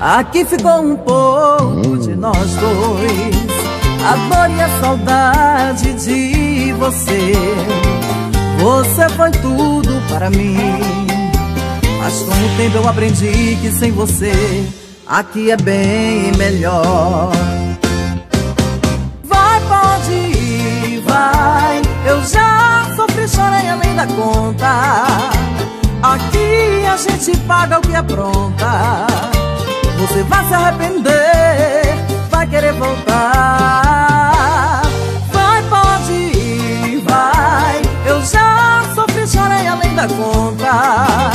Aqui ficou um pouco de nós dois, a dor e a saudade de você. Você foi tudo para mim, mas com o tempo eu aprendi que sem você aqui é bem melhor. Vai, pode ir, vai. Eu já sofri, chorei além da conta. Aqui a gente paga o que apronta. Você vai se arrepender, vai querer voltar. Vai, pode ir, vai. Eu já sofri, chorei além da conta.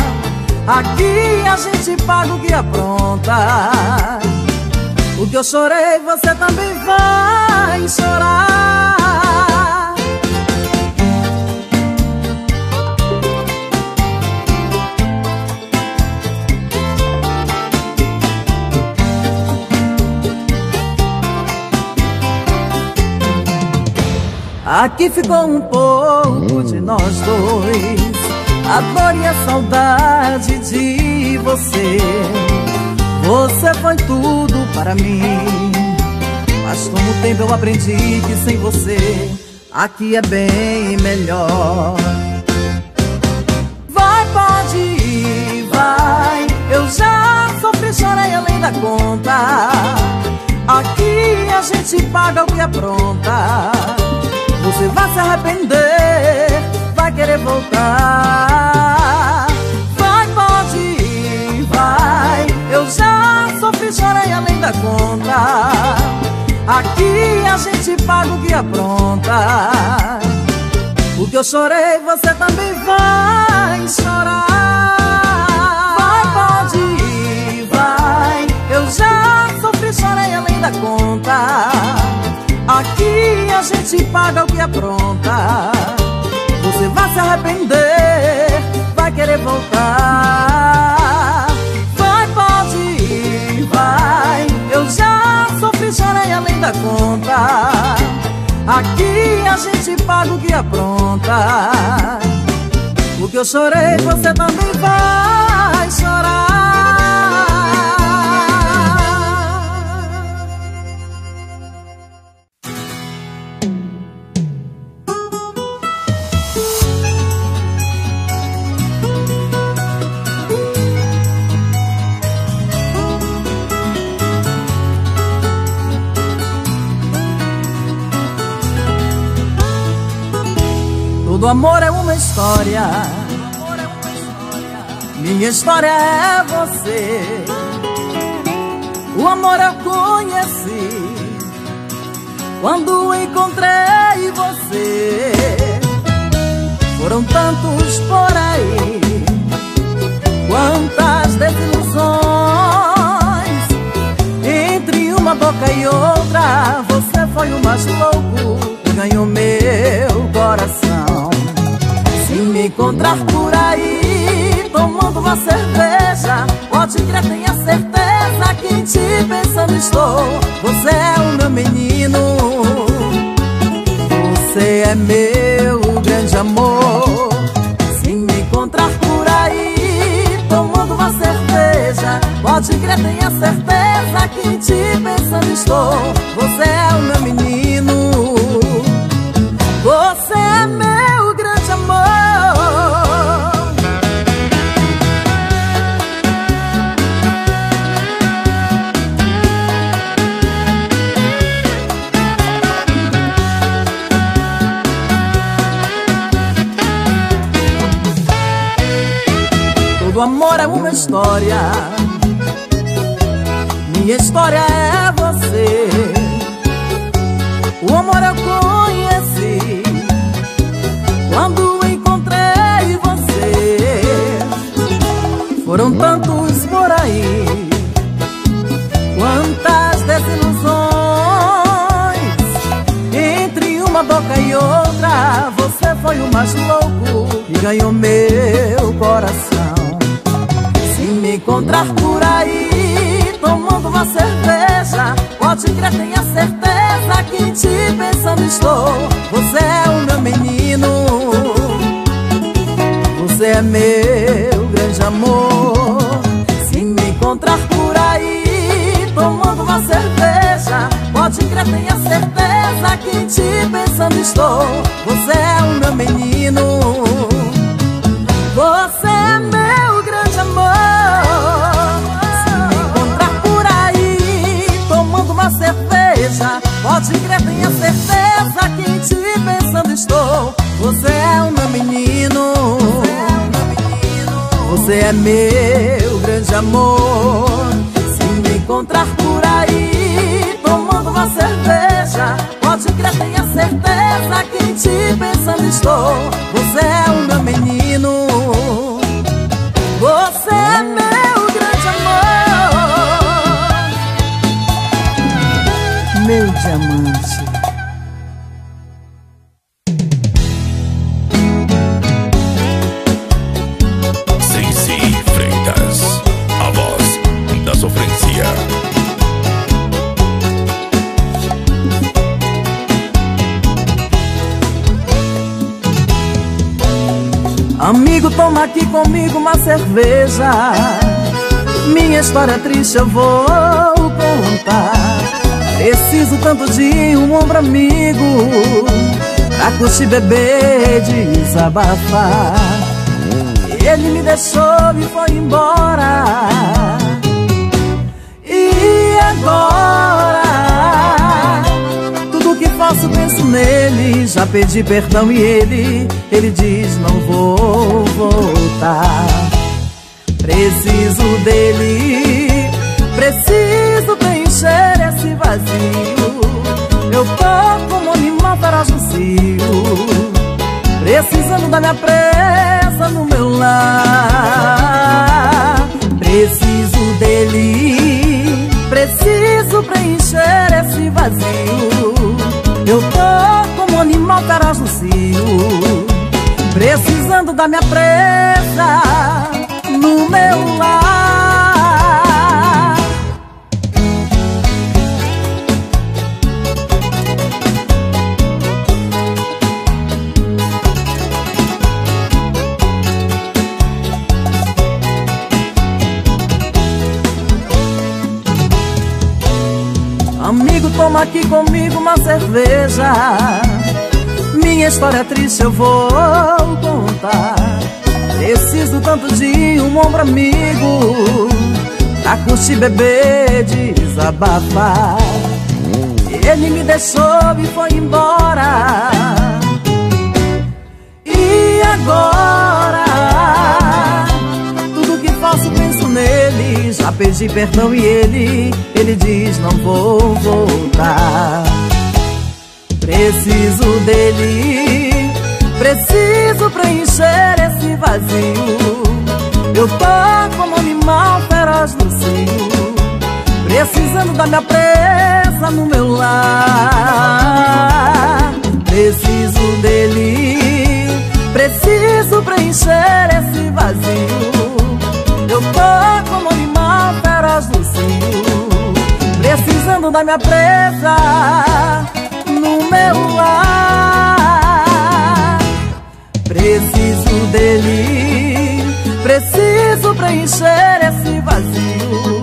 Aqui a gente paga o que apronta. O que eu chorei, você também vai chorar. Aqui ficou um pouco de nós dois, a dor e a saudade de você. Você foi tudo para mim, mas com o tempo eu aprendi que sem você aqui é bem melhor. Vai, pode ir, vai. Eu já sofri, chorei além da conta. Aqui a gente paga o que apronta. Você vai se arrepender, vai querer voltar. Vai, pode ir, vai. Eu já sofri, chorei além da conta. Aqui a gente paga o que apronta. O que eu chorei, você também vai chorar. Vai, pode ir, vai. Eu já sofri, chorei além da conta. Aqui a gente paga o que apronta. Você vai se arrepender, vai querer voltar. Vai, pode ir, vai. Eu já sofri, chorei além da conta. Aqui a gente paga o que apronta. O que eu chorei, você também vai chorar. Todo amor é uma história, minha história é você. O amor eu conheci quando encontrei você. Foram tantos por aí, quantas desilusões. Entre uma boca e outra, você foi o mais louco que ganhou meu coração. Se me encontrar por aí, tomando uma cerveja, pode crer, tenha certeza que em ti pensando estou. Você é o meu menino, você é meu grande amor. Se me encontrar por aí, tomando uma cerveja, pode crer, tenha certeza que em ti pensando estou. Você é o meu menino, você é meu grande amor. Todo amor é uma história, minha história é você. O amor eu conheci quando encontrei você. Foram tantos por aí, quantas desilusões. Entre uma boca e outra, você foi o mais louco e ganhou meu coração. Se me encontrar por aí, tomando uma cerveja, pode crer, tenha certeza que em ti pensando estou. Você é o meu menino, você é meu grande amor. Se me encontrar por aí, te tenha certeza que em ti pensando estou. Você é o meu menino, você é meu grande amor. Se me encontrar por aí tomando uma cerveja, pode crer, tenha certeza que em ti pensando estou. Você é o meu menino, você é meu grande amor. Se me encontrar por aí tomando uma cerveja, pode crer, tenha certeza que em ti pensando estou. Você é o meu menino, você é meu grande amor, meu diamante. Amigo, toma aqui comigo uma cerveja. Minha história triste eu vou contar. Preciso tanto de um ombro amigo pra curtir, beber, desabafar. Ele me deixou e foi embora. E agora? Tudo que faço penso nele. Já pedi perdão e ele diz não vou voltar. Preciso dele, preciso preencher esse vazio. Meu corpo como animal farajocio, precisando da minha presa no meu lar. Preciso dele, preciso preencher esse vazio. Eu tô como animal farajocio, precisando da minha presa no meu lar. Amigo, toma aqui comigo uma cerveja. Minha história triste eu vou contar. Preciso tanto de um ombro amigo pra curtir, beber, desabafar. Ele me deixou e foi embora. E agora? Tudo que faço penso nele. Já pedi perdão e ele diz não vou voltar. Preciso dele, preciso preencher esse vazio. Eu tô como animal feroz no cio, precisando da minha presa no meu lar. Preciso dele, preciso preencher esse vazio. Eu tô como animal feroz no cio, precisando da minha presa no meu lar. Preciso dele, preciso preencher esse vazio.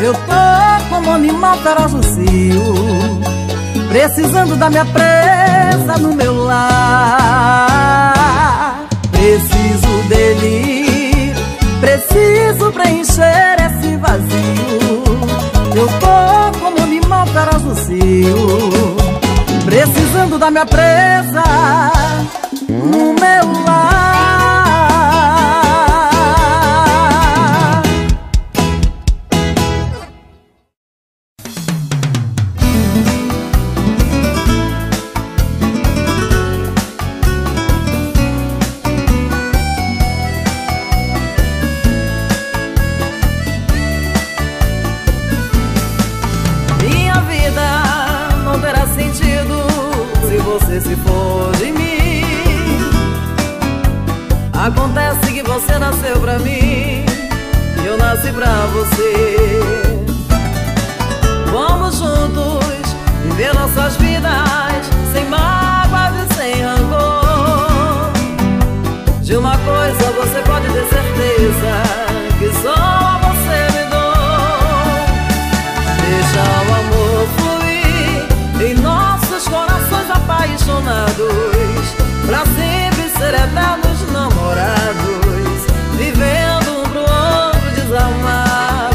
Eu tô como animal farajocio, precisando da minha presa no meu lar. Preciso dele, preciso preencher esse vazio. Eu tô como animal farajocio, precisando da minha presa no meu lar. Minha vida não terá sentido você se for de mim. Acontece que você nasceu pra mim e eu nasci pra você. Vamos juntos viver nossas vidas sem mágoas e sem rancor. De uma coisa você pode ter certeza, que só você me dou. Deixa o amor fluir, apaixonados, pra sempre ser eternos namorados, vivendo um pro outro desalmados.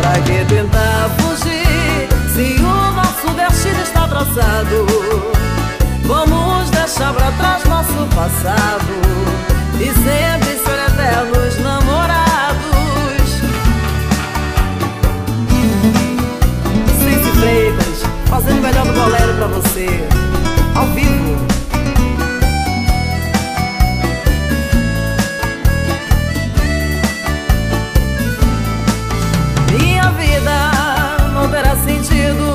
Pra que tentar fugir se o nosso destino está traçado? Vamos deixar pra trás nosso passado e sempre ser eternos namorados. Ceicy Freitas, fazendo o melhor do bolero pra você, ao vivo. Minha vida não terá sentido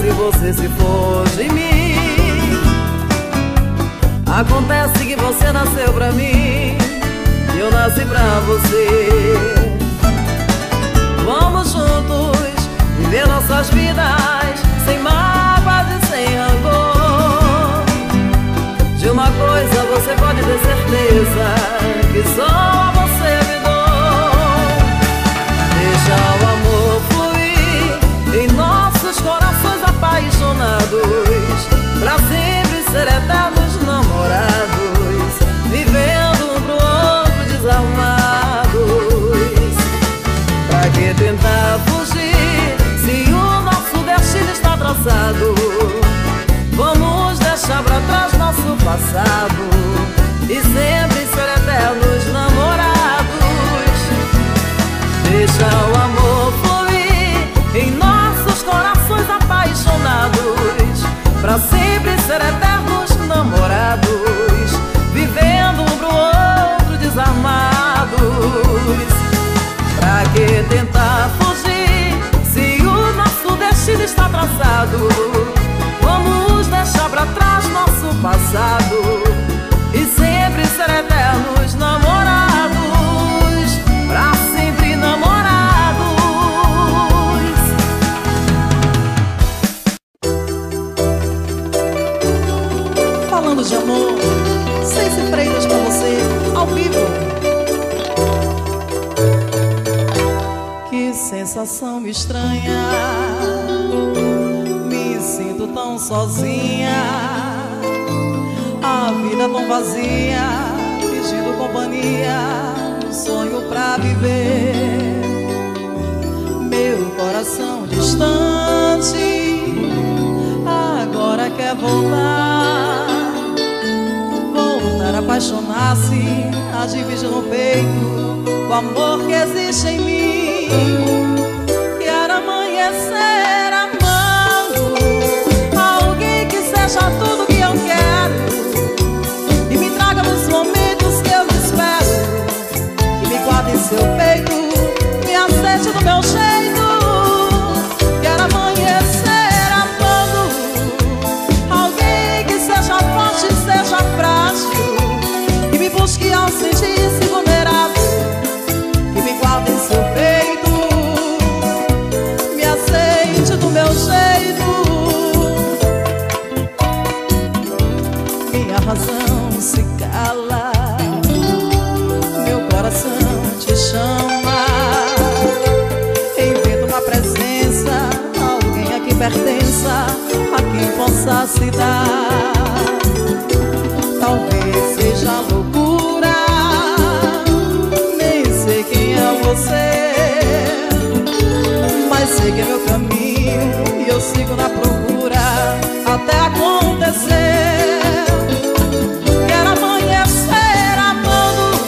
se você se for de mim. Acontece que você nasceu pra mim e eu nasci pra você. Vamos juntos viver nossas vidas sem mágoas e sem rancor. De uma coisa você pode ter certeza, que só você me deu. Deixa o amor fluir em nossos corações apaixonados, pra sempre ser eternos namorados, vivendo um pro outro desalmados. Pra que tentar fugir se o nosso destino está traçado? Vamos deixar pra trás nosso passado e sempre ser eternos namorados. Deixa o amor fluir em nossos corações apaixonados, pra sempre ser eternos namorados, vivendo um pro outro desarmados. Pra que tentar fugir se o nosso destino está traçado? Vamos deixar pra trás nosso passado e sempre ser eternos namorados, pra sempre namorados. Falando de amor, Ceicy Freitas pra você, ao vivo. Sensação estranha, me sinto tão sozinha, a vida tão vazia, pedindo companhia, um sonho pra viver. Meu coração distante agora quer voltar, voltar a apaixonar-se, a dividir no peito o amor que existe em mim. Quero amanhecer amando alguém que seja tudo que eu quero e me traga nos momentos que eu espero, que me guarde em seu peito, me aceite do meu jeito. Quero amanhecer amando alguém que seja forte, seja frágil, que me busque ao sentir-se vulnerável, que me guarde em seu peito, meu jeito. Minha razão se cala, meu coração te chama, invento uma presença, alguém a que pertença, a quem possa se dar. Talvez seja loucura, nem sei quem é você, mas sei que é meu caminho e eu sigo na procura até acontecer. Quero amanhecer amando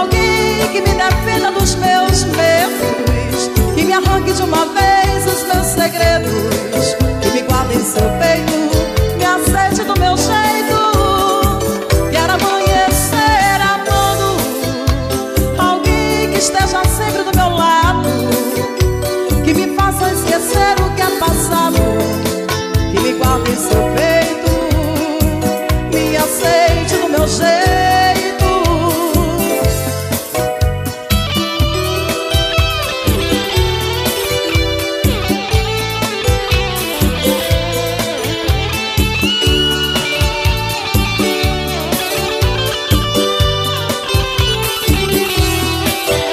alguém que me defenda dos meus medos, que me arranque de uma vez os meus segredos, que me guarde em seu peito, me aceite do meu jeito. Quero amanhecer amando alguém que esteja sempre do meu lado, que me faça esquecer o que é passado, que me guarde em seu peito, me aceite do meu jeito.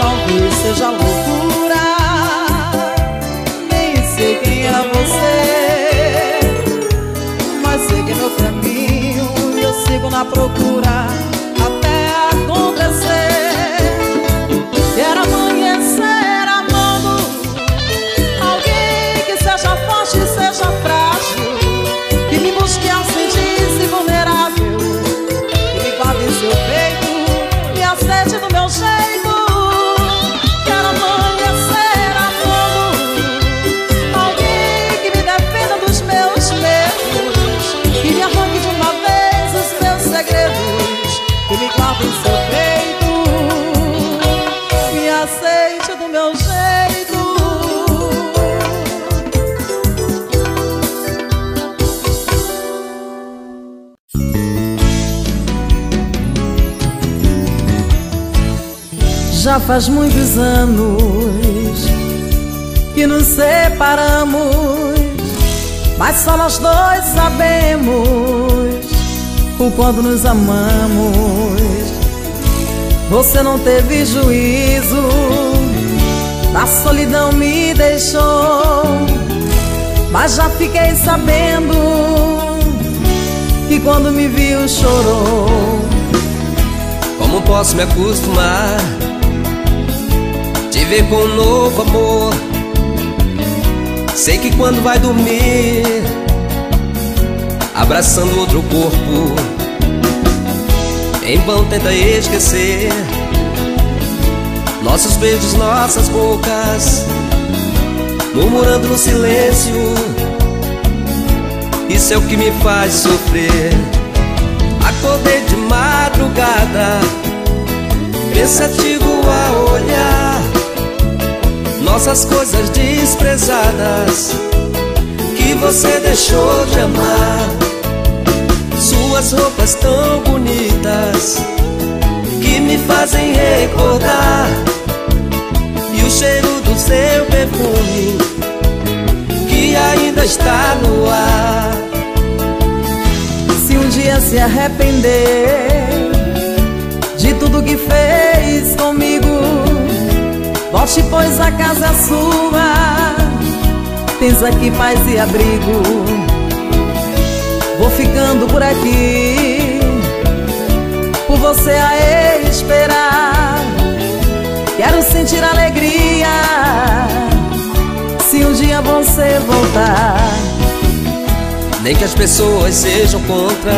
Talvez seja loucura, nem sei quem é você, meu jeito. Já faz muitos anos que nos separamos, mas só nós dois sabemos o quanto nos amamos. Você não teve juízo, na solidão me deixou, mas já fiquei sabendo que quando me viu chorou. Como posso me acostumar, te ver com um novo amor? Sei que quando vai dormir, abraçando outro corpo, em vão tenta esquecer nossos beijos, nossas bocas, murmurando no silêncio. Isso é o que me faz sofrer. Acordei de madrugada, pensativo a olhar nossas coisas desprezadas que você deixou de amar. Suas roupas tão bonitas que me fazem recordar, e o cheiro do seu perfume que ainda está no ar. Se um dia se arrepender de tudo que fez comigo, volte, pois a casa é sua, tens aqui paz e abrigo. Vou ficando por aqui, por você a esperar. Quero sentir alegria se um dia você voltar. Nem que as pessoas sejam contra,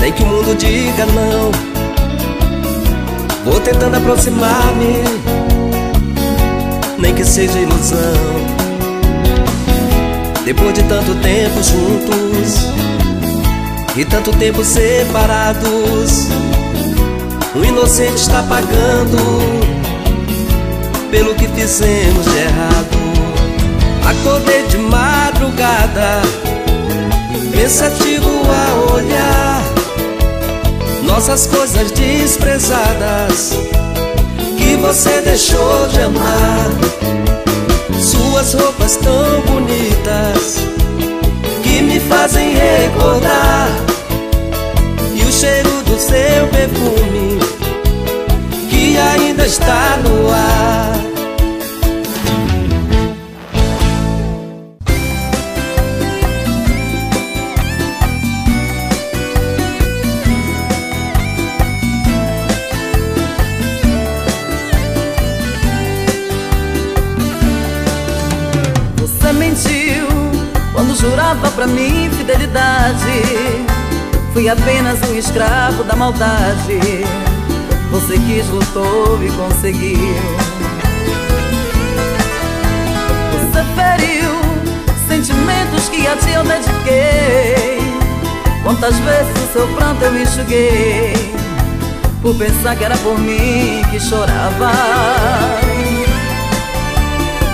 nem que o mundo diga não, vou tentando aproximar-me, nem que seja ilusão. Depois de tanto tempo juntos e tanto tempo separados, um inocente está pagando pelo que fizemos de errado. Acordei de madrugada, pensativo a olhar nossas coisas desprezadas que você deixou de amar. Suas roupas tão bonitas que me fazem recordar, e o cheiro do seu perfume que ainda está no ar. Jurava pra mim fidelidade, fui apenas um escravo da maldade. Você quis, lutou e conseguiu. Você feriu sentimentos que a ti eu dediquei. Quantas vezes o seu pranto eu enxuguei, por pensar que era por mim que chorava.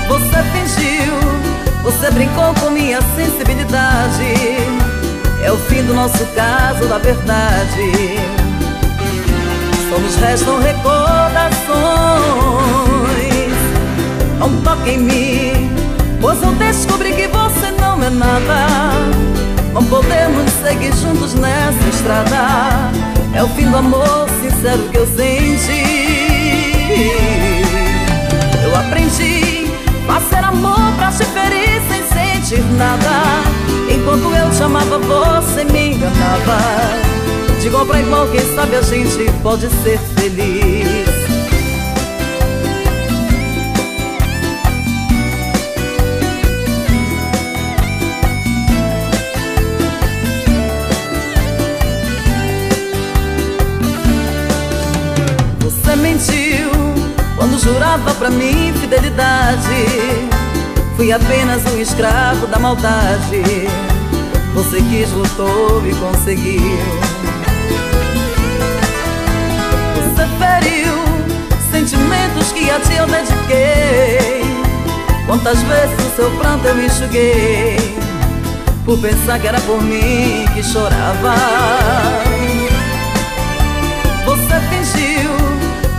Você fingiu, você brincou com minha sensibilidade. É o fim do nosso caso, da verdade. Só nos restam recordações. Não toque em mim, pois eu descobri que você não é nada. Não podemos seguir juntos nessa estrada. É o fim do amor sincero que eu senti. Eu aprendi a ser amor pra te ferir sem sentir nada. Enquanto eu te amava, você me enganava. De igual pra igual, quem sabe a gente pode ser feliz. Você mentiu quando jurava pra mim fidelidade, fui apenas um escravo da maldade. Você quis, lutou e conseguiu. Você feriu sentimentos que a ti eu Quantas vezes o seu pranto eu enxuguei, por pensar que era por mim que chorava. Você fingiu,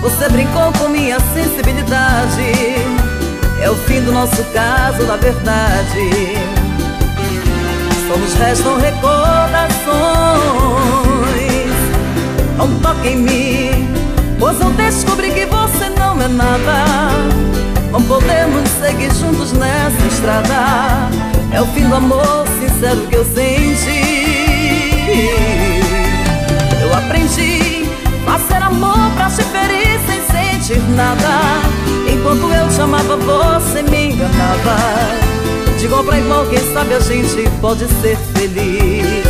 você brincou com minha sensibilidade. É o fim do nosso caso, na verdade. Só nos restam recordações. Não toque em mim, pois eu descobri que você não é nada. Não podemos seguir juntos nessa estrada. É o fim do amor sincero que eu senti. Eu aprendi a ser amor pra te ferir sem sentir nada. Enquanto eu te amava, você me enganava. De igual pra igual, quem sabe a gente pode ser feliz.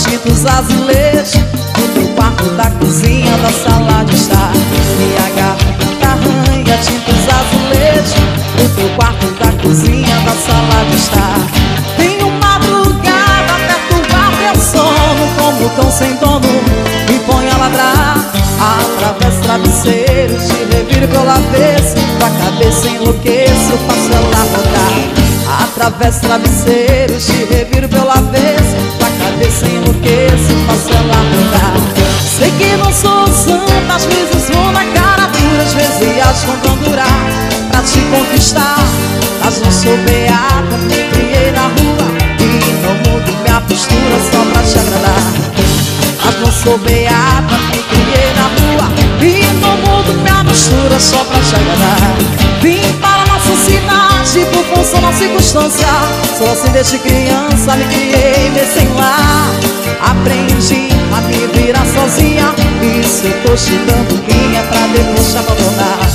Tinta os azulejos do teu quarto, da cozinha, da sala de estar. Minha garganta arranha, tinta os azulejos do teu quarto, da cozinha, da sala de estar. Tenho madrugada, perturbar meu sono como cão sem dono, me ponho a ladrar. Atravesso travesseiros, te reviro pelo avesso, tua cabeça enlouqueço, faço ela rodar. Atravesso travesseiros, te reviro pelo avesso, cabeça enlouqueço, faço ela mudar. Sei que não sou santa, às vezes vou na cara dura, às vezes viajo com candura pra te conquistar. Mas não sou beata, me criei na rua e não mudo minha postura só pra te agradar. Mas não sou beata, me criei na rua e não mudo minha postura só pra te agradar. Vim para nossa cidade por função da circunstância, só assim desde criança me criei nesse lar. Aprendi a me virar sozinha, isso eu tô te dando guia pra depois te abandonar.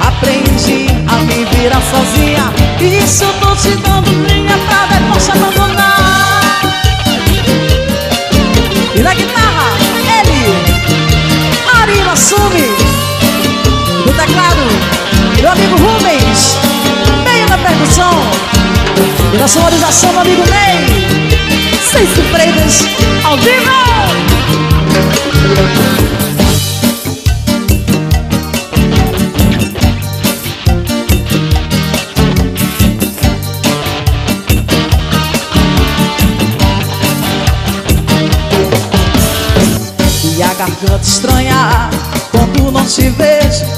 Aprendi a me virar sozinha, isso eu tô te dando guia pra depois te abandonar. E na guitarra, ele, Ari Massumi. No teclado, meu amigo Rubens, meio na percussão. E na sonorização, meu amigo Ney. Ceicy Freitas, ao vivo! E a garganta estranha quando não te vejo.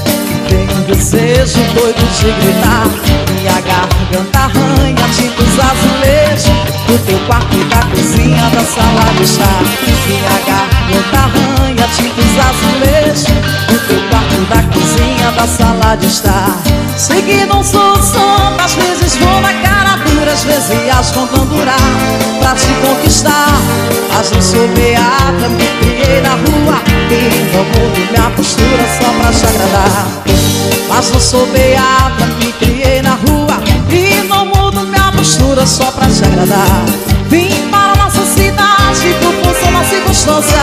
Desejo doido de gritar, minha garganta arranha, tinta os azulejos do teu quarto e da cozinha, da sala de estar. Minha garganta arranha, tinta os azulejos do teu quarto, da cozinha, da sala de estar. Sei que não sou santa, às vezes vou na cara dura, às vezes as candura pra te conquistar. Mas não sou beata, me criei na rua e não mudo minha postura só pra te agradar. Mas não sou beata, me criei na rua e não mudo minha postura só pra te agradar. Vim para nossa cidade por função da circunstância,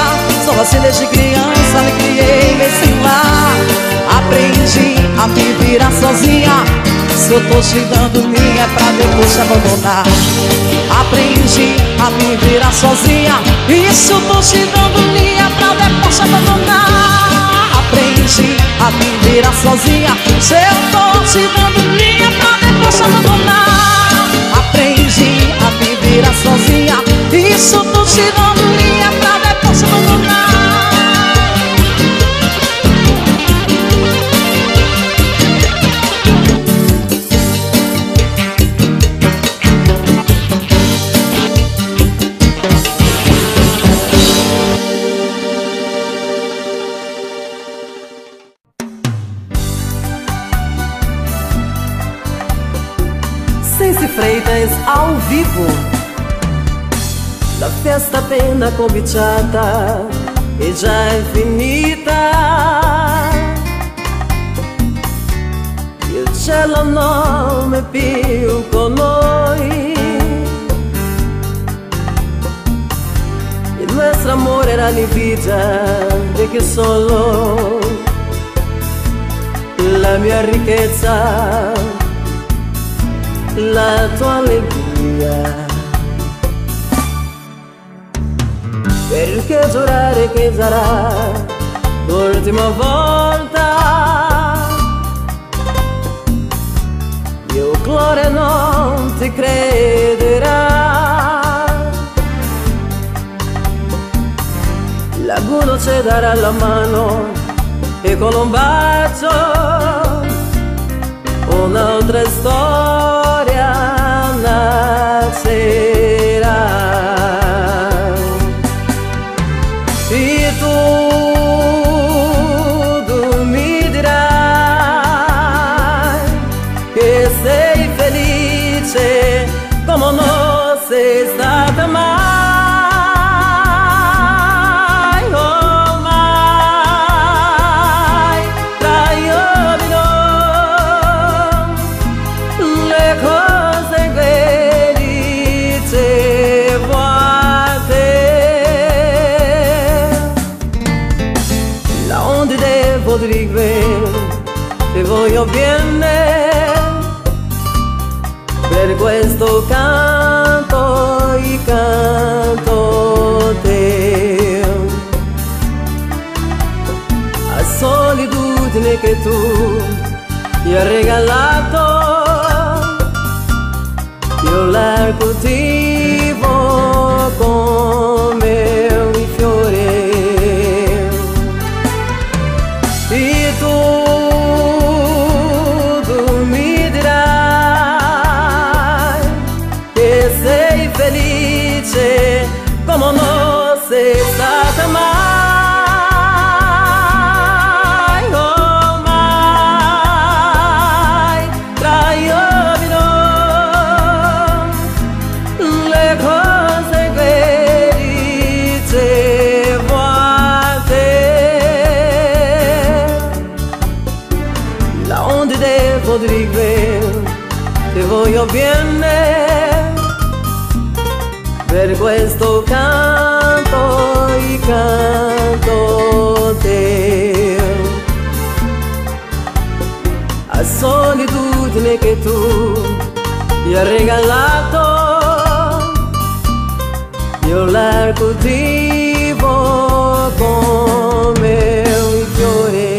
só assim desde criança me criei nesse lar. Aprendi a me virar sozinha, se eu tô te dando minha pra depois te abandonar. Aprendi a me virar sozinha, isso eu tô te dando minha pra depois te abandonar. Aprendi a me virar sozinha, se eu tô te dando linha pra depois te abandonar. Aprendi a me virar sozinha, isso eu tô te dando linha pra depois te abandonar. La festa appena cominciata e già è finita. Il cielo non è più con noi, il nostro amore era l'invidia di che solo la mia ricchezza, la tua allegria. Perché giurare che sarà l'ultima volta? Il mio cuore non ti crederà. L'augurio ci darà la mano e con un bacio un'altra storia nascerà. Como não sei nada mais, oh mais, traio-me não, le conseguirei te fazer. La onde devo dirigir, te voglio bene. Per questo canto e canto te, a solitudine che tu mi hai regalato, io la coltivo come un fiore. E tu como não sei nada mais, oh mais, traio-me não, le conseguirei te fazer. La onde devo dirigir, te voglio bene. Per questo canto e canto te, a solitudine che tu mi hai regalato, io la coltivo come un fiore.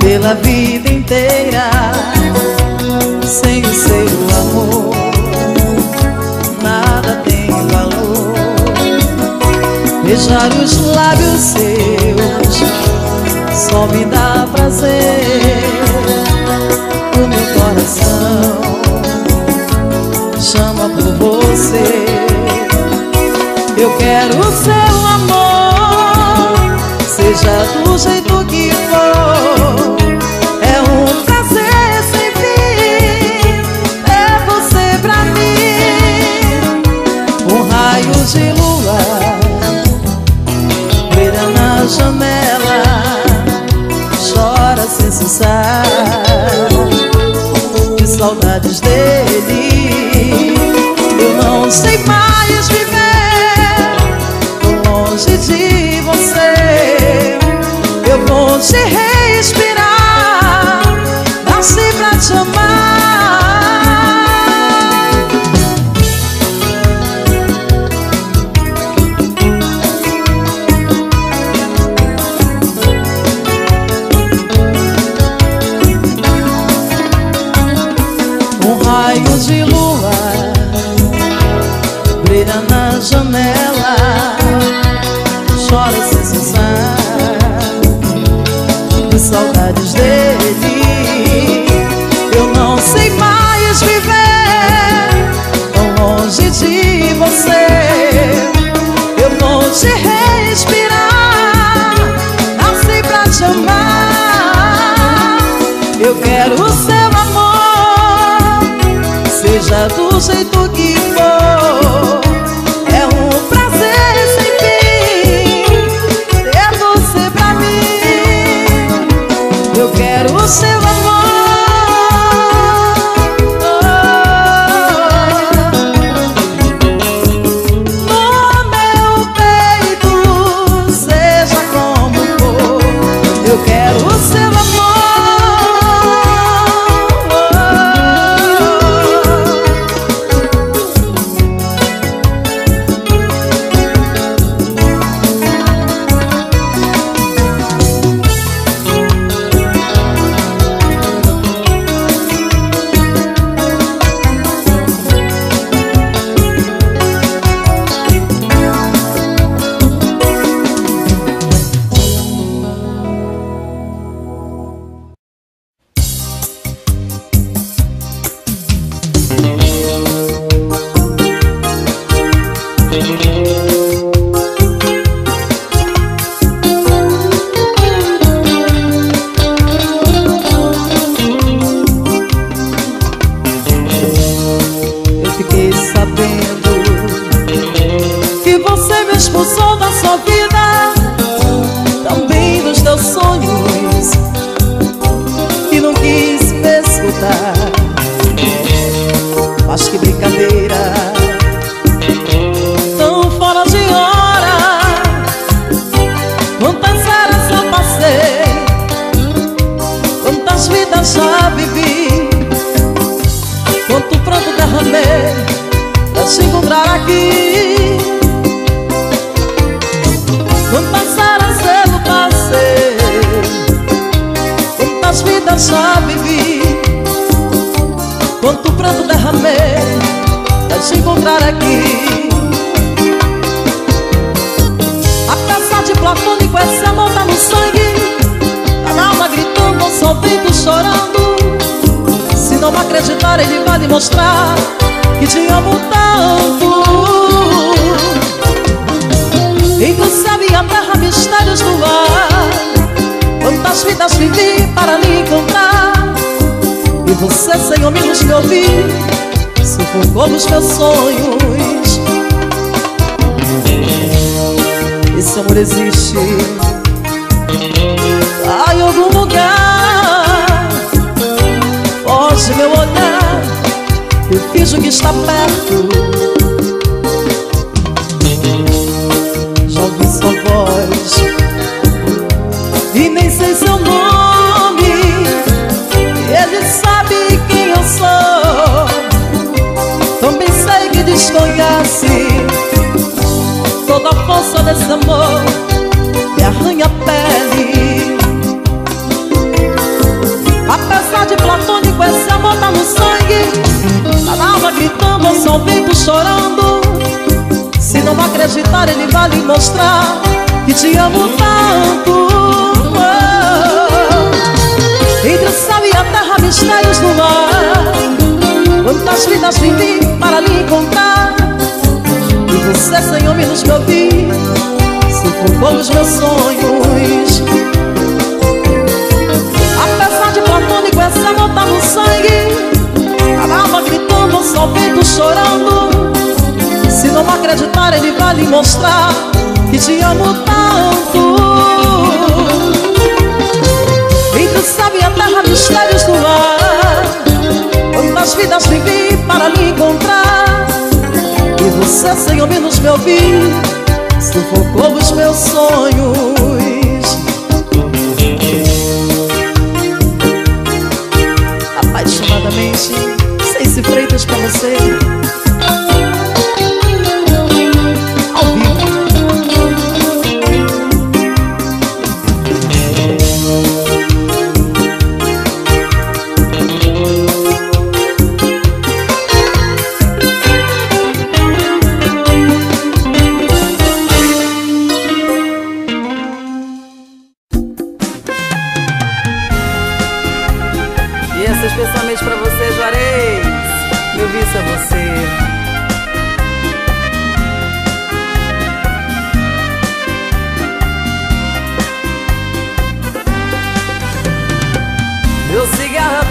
Pela vida inteira, sem o seu amor nada tem valor. Beijar os lábios seus só me dá prazer. O meu coração chama por você. Eu quero o seu amor, seja do jeito que for. É um prazer sem fim, é você pra mim. Um raio de lua brilha na janela, chora sem cessar de saudades dele. Eu não sei mais viver longe de você. Eu vou te respirar, nasci pra te amar. Um raio de lua jeito que for. É um prazer sem fim ter você pra mim. Eu quero o seu amor no meu peito, seja como for. Eu quero o seu amor.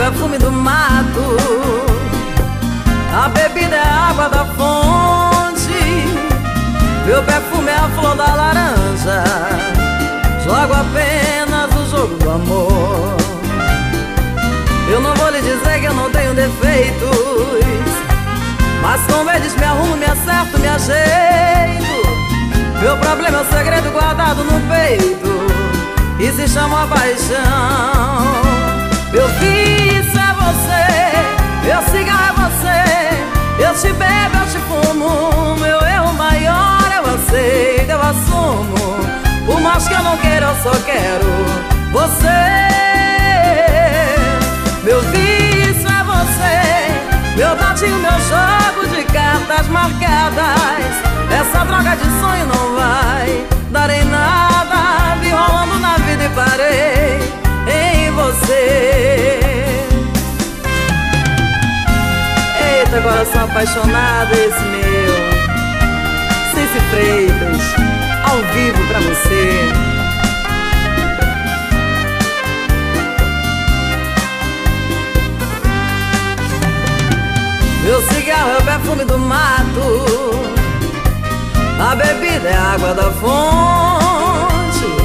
Perfume do mato, a bebida é Meu perfume é a flor da laranja, jogo apenas o jogo do amor. Eu não vou lhe dizer que eu não tenho defeitos, mas como eles me arrumo, me acerto, me ajeito. Meu problema é o segredo guardado no peito e se chama paixão. Meu vício é você, meu cigarro é você, eu te bebo, eu te fumo, meu erro maior eu aceito, eu assumo. Por mais que eu não queira, eu só quero você. Meu vício é você, meu pratinho, meu jogo de cartas marcadas. Essa droga de sonho não vai dar em nada, me rolando na vida e parei em você. Eita, agora sou apaixonada, esse meu Ceicy Freitas ao vivo pra você. Meu cigarro é o perfume do mato, a bebida é a água da fonte.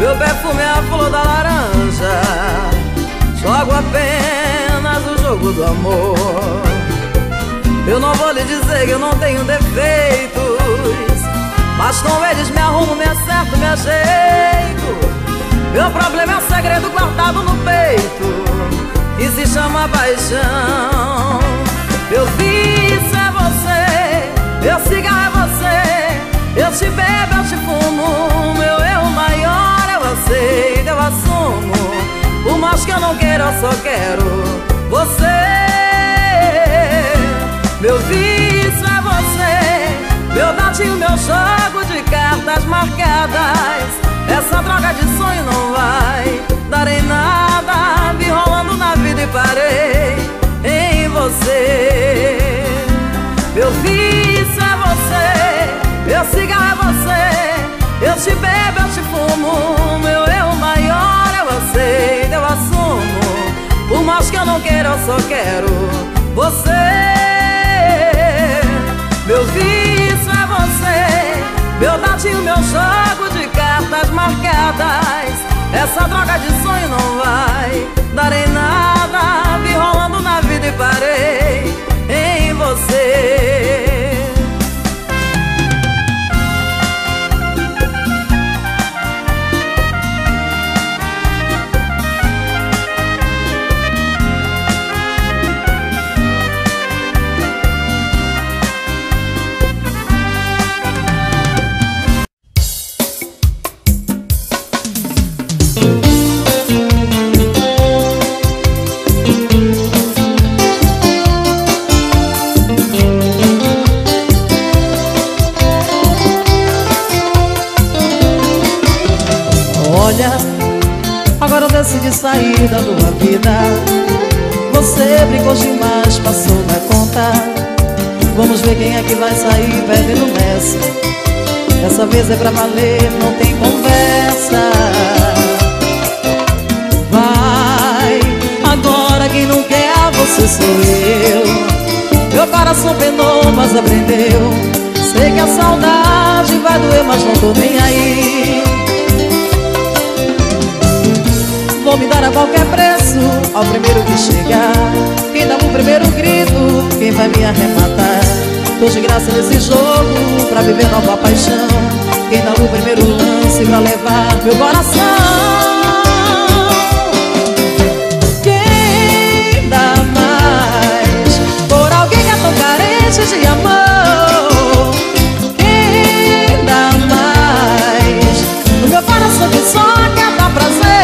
Meu perfume é a flor da laranja, jogo apenas o jogo do amor. Eu não vou lhe dizer que eu não tenho defeitos, mas com eles me arrumo, me acerto, me ajeito. Meu problema é o segredo guardado no peito e se chama paixão. Meu vício é você, meu cigarro é você, eu te bebo, eu te fumo, meu erro maior eu aceito, eu assumo. Por mais que eu não queira, eu só quero você. Meu vício é você, meu pratinho, meu jogo de cartas marcadas. Essa droga de sonho não vai dar em nada, me rolando na vida e parei em você. Meu vício é você, meu cigarro é você, eu te bebo, eu te fumo, meu erro maior eu aceito, eu assumo. Por mais que eu não queira, eu só quero você. Meu vício é você, meu pratinho, meu jogo de cartas marcadas. Essa droga de sonho não vai dar em nada, me rolando na vida e parei em você. De saída numa vida, você brincou demais, passou da conta. Vamos ver quem é que vai sair, bebe no mestre. Dessa vez é pra valer, não tem conversa. Vai, agora quem não quer você sou eu. Meu coração penou, mas aprendeu. Sei que a saudade vai doer, mas não tô nem aí. Vou me dar a qualquer preço, ao primeiro que chegar. Quem dá o primeiro grito, quem vai me arrematar. Tô de graça nesse jogo, pra viver nova paixão. Quem dá o primeiro lance, pra levar meu coração. Quem dá mais, por alguém que é tão carente de amor. Quem dá mais, no meu coração que só quer dar prazer.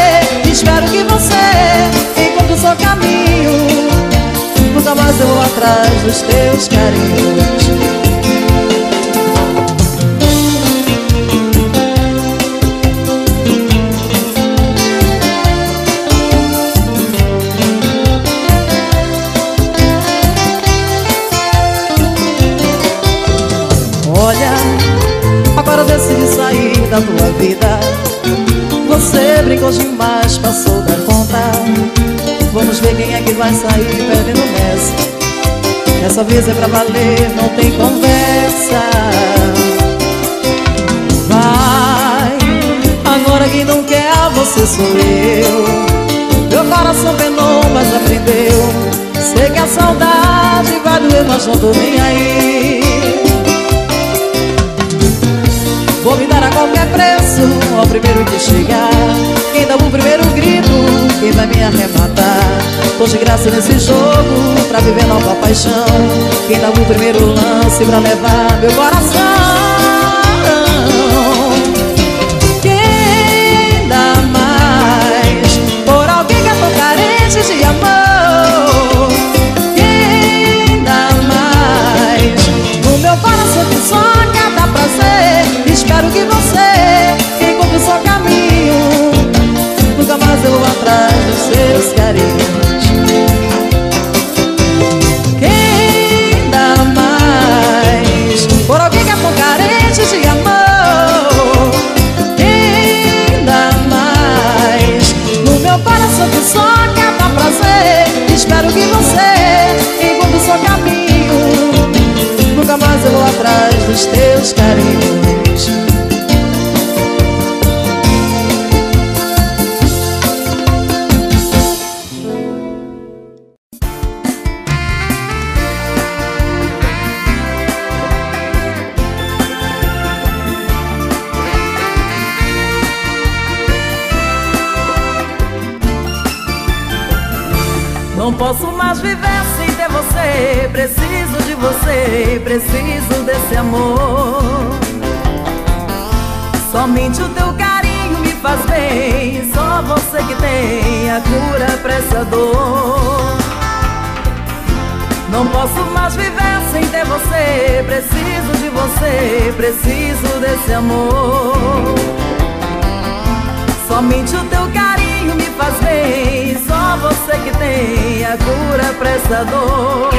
Espero que você encontre o seu caminho, nunca mais eu vou atrás dos teus carinhos. Olha, agora eu decidi sair da tua vida. Você brincou demais, passou da conta. Vamos ver quem é que vai sair, perde no mestre. Dessa vez é pra valer, não tem conversa. você sou eu. Meu coração penou, mas aprendeu. Sei que a saudade vai doer, mas não tô nem aí. Vou me dar a qualquer preço, ao primeiro que chegar. Quem dá o primeiro grito, quem vai me arrematar. Tô de graça nesse jogo, pra viver nova paixão. Quem dá o primeiro lance, pra levar meu coração. De amor, quem dá mais? No meu coração que só cada prazer. Espero que você encontre o seu caminho. Nunca mais eu vou atrás dos seus carinhos. Quem dá mais? Por alguém que é tão carente de amor. Quem dá mais? No meu coração que só espero que você encontre o seu caminho. Nunca mais eu vou atrás dos teus carinhos. Não posso mais viver sem ter você. Preciso de você, preciso desse amor. Somente o teu carinho me faz bem. Só você que tem a cura pra essa dor. Não posso mais viver sem ter você. Preciso de você, preciso desse amor. Somente o teu carinho me faz bem. Só você que tem a cura pra essa dor.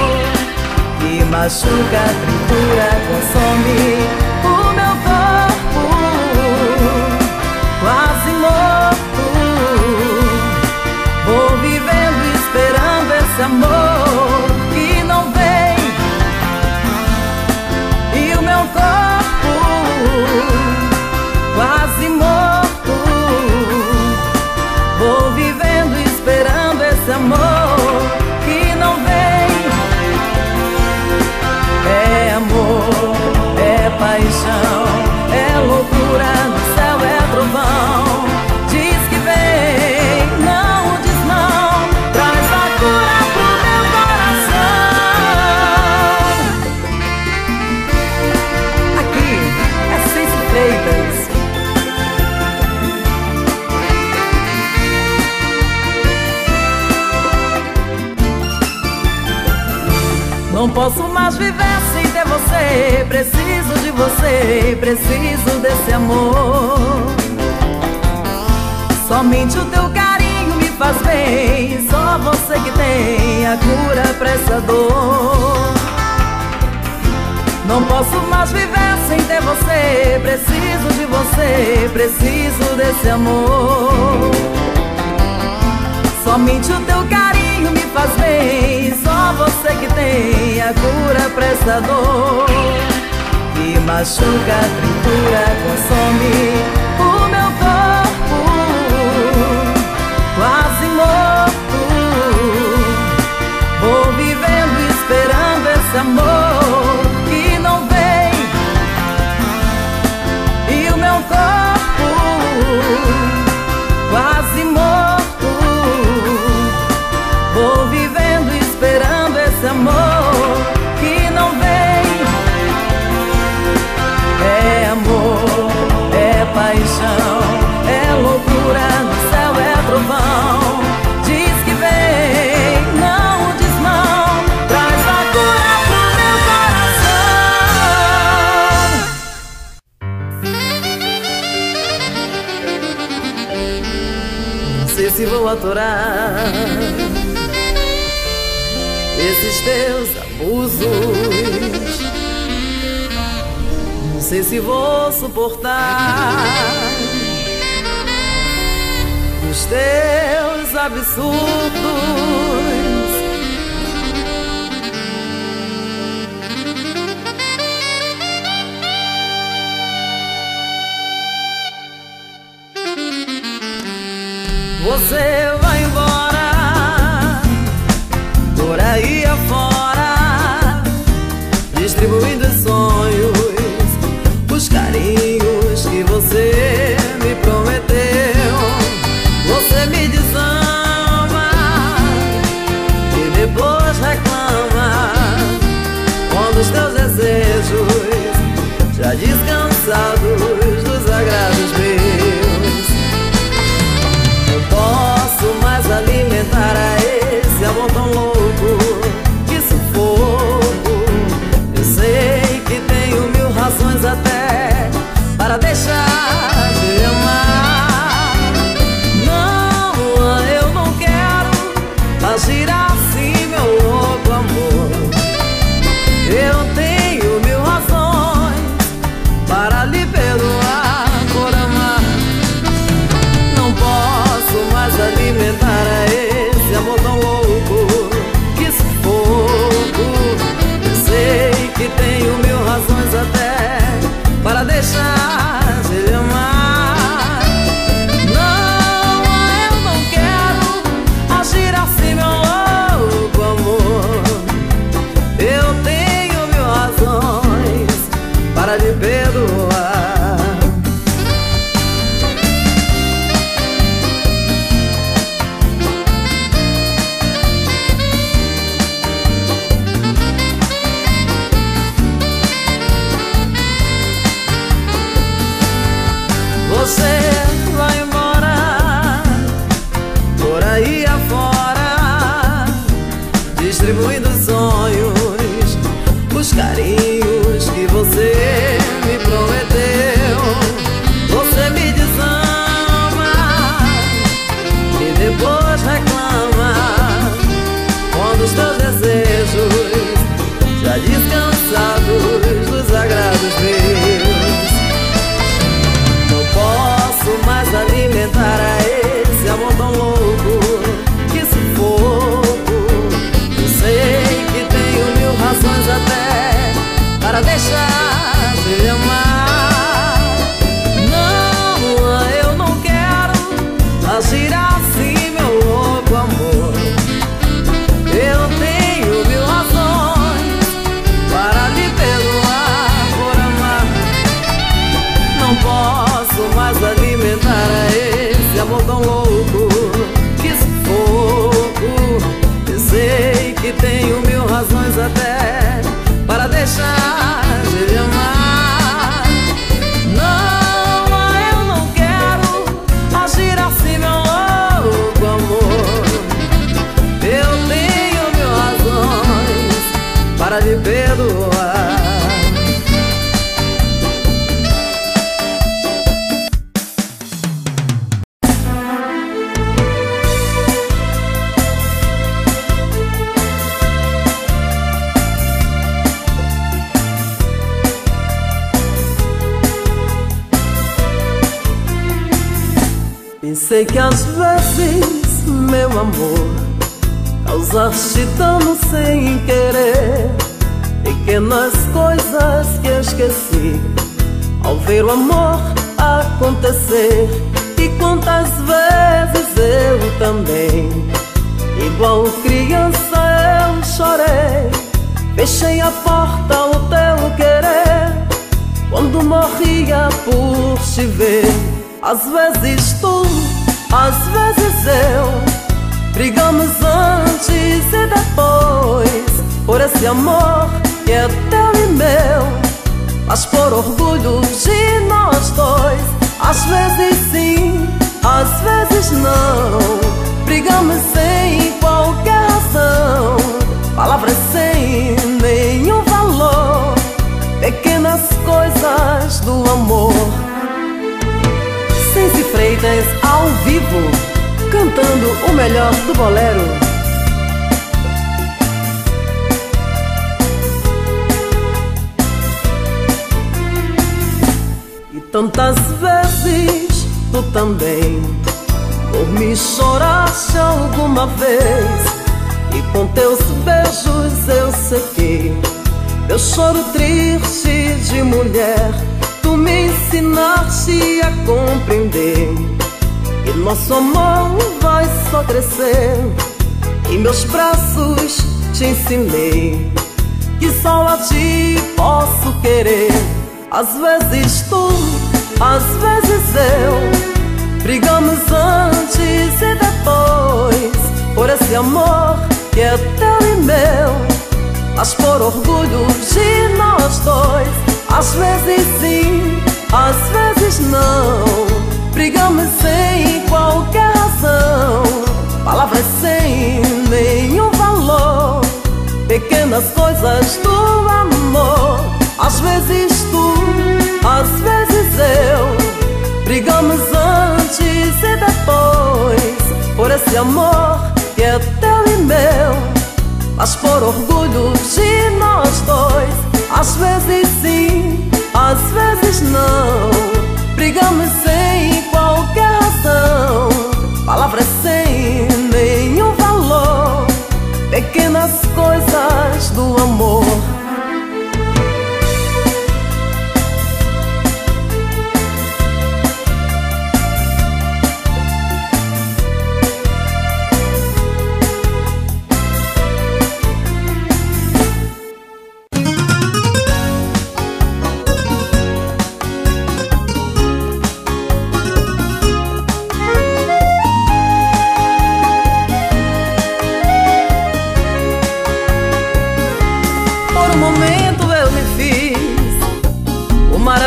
Que machuca, tritura, consome o meu corpo. Quase morto, vou vivendo esperando esse amor que não vem. E o meu corpo quase morto, amor que não vem. É amor, é paixão, é loucura, no céu é trovão. Diz que vem, não diz não, traz a cura pro meu coração. Aqui é Ceicy Freitas. Não posso mais viver sem ter você. Preciso de você, preciso desse amor. Somente o teu carinho me faz bem. Só você que tem a cura pra essa dor. Não posso mais viver sem ter você. Preciso de você, preciso desse amor. Somente o teu carinho me faz bem. Só você que tem a cura pra essa dor. Que machuca, tritura, consome o meu corpo. Quase morto, vou vivendo esperando esse amor que não vem. E o meu corpo quase morto, vou vivendo esperando esse amor que não vem. É amor, é paixão, é loucura, no céu é trovão. Diz que vem, não diz não, traz a cura pro meu coração. Não sei se vou aturar esses teus abusos, não sei se vou suportar os teus absurdos. você vai embora, por aí afora, distribuindo sonhos, os carinhos que você me prometeu. Você me desama e depois reclama, quando os teus desejos já descansados dos agrados meus. Alimentar a esse amor tão louco que sufoco. Eu sei que tenho mil razões até para deixar de amar. Não, eu não quero agir assim, meu louco amor. Eu tenho mil razões para lhe perdoar por amar. Não posso mais alimentar distribuindo sonhos, os carinhos que você me prometeu. Você me desama e depois reclama, quando os teus desejos já descansados dos agrados meus. Não posso mais alimentar a esse amor tão louco que se for. Razões até para deixar de lhe amar. Não, eu não quero agir assim, meu louco amor. Eu tenho mil razões para lhe perdoar por amar. Não posso mais alimentar a esse amor tão louco que sufoco. Eu sei que tenho mil razões até para deixar de lhe amar. Não, eu não quero agir assim, meu louco amor. Eu tenho mil razões para lhe perdoar. Sei que às vezes, meu amor, causaste dano sem querer, pequenas coisas que esqueci ao ver o amor acontecer. E quantas vezes eu também, igual criança, eu chorei, fechei a porta ao teu querer, quando morria por te ver. Às vezes tu, às vezes eu, brigamos antes e depois, por esse amor que é teu e meu, mas por orgulho de nós dois. Às vezes sim, às vezes não, brigamos sem qualquer razão, palavras sem nenhum valor, pequenas coisas do amor. Ceicy Freitas ao vivo, cantando o melhor do bolero. E tantas vezes tu também por mim choraste alguma vez, e com teus beijos eu sequei meu choro triste de mulher. Tu me ensinaste a compreender E nosso amor vai só crescer. Em meus braços te ensinei que só a ti posso querer. Às vezes tu, às vezes eu, brigamos antes e depois, por esse amor que é teu e meu. Mas por orgulho de nós dois, às vezes sim, às vezes não, brigamos sem qualquer razão, palavras sem nenhum valor, pequenas coisas do amor. Às vezes tu, às vezes eu, brigamos antes e depois, por esse amor que é teu e meu. Mas por orgulho de nós dois, às vezes sim, às vezes não, brigamos sem qualquer razão, palavras sem nenhum valor, pequenas coisas do amor.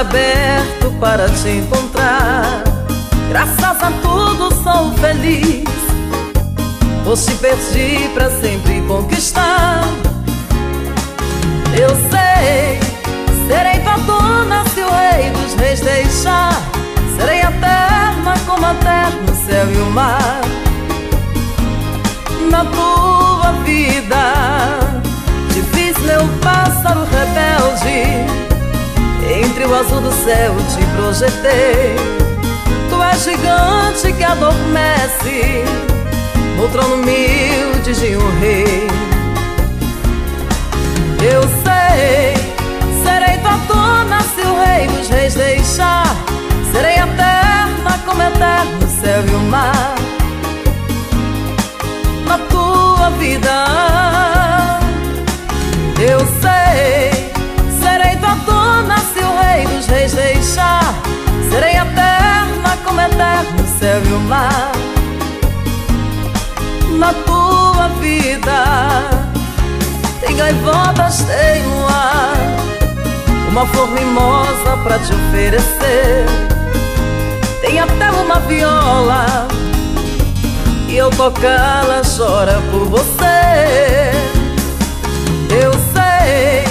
Aberto para te encontrar, graças a tudo sou feliz. Pois te perdi pra sempre conquistar. Eu sei, serei tua dona se o rei dos reis deixar. Serei eterna como a terra, no céu e o mar. Na tua vida, difícil é o pássaro rebelde. Entre o azul do céu te projetei. Tu és gigante que adormece no trono humilde de um rei. Eu sei, serei tua dona se o rei dos reis deixar. Serei eterna como eterno o céu e o mar. Na tua vida, eu sei, se o rei dos reis deixar, serei eterna como eterno o céu e o mar. Na tua vida tem gaivotas, tem um ar, uma flor mimosa pra te oferecer. Tem até uma viola e eu tocá-la chora por você. Eu sei,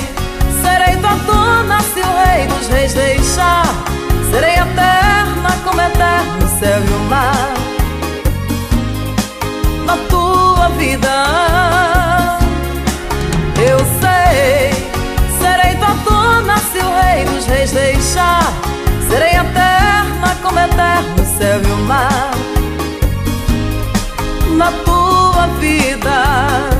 serei tua dona se o rei dos reis deixar. Serei eterna como eterno o céu e o mar. Na tua vida, eu sei, serei tua dona se o rei dos reis deixar. Serei eterna como eterno o céu e o mar. Na tua vida.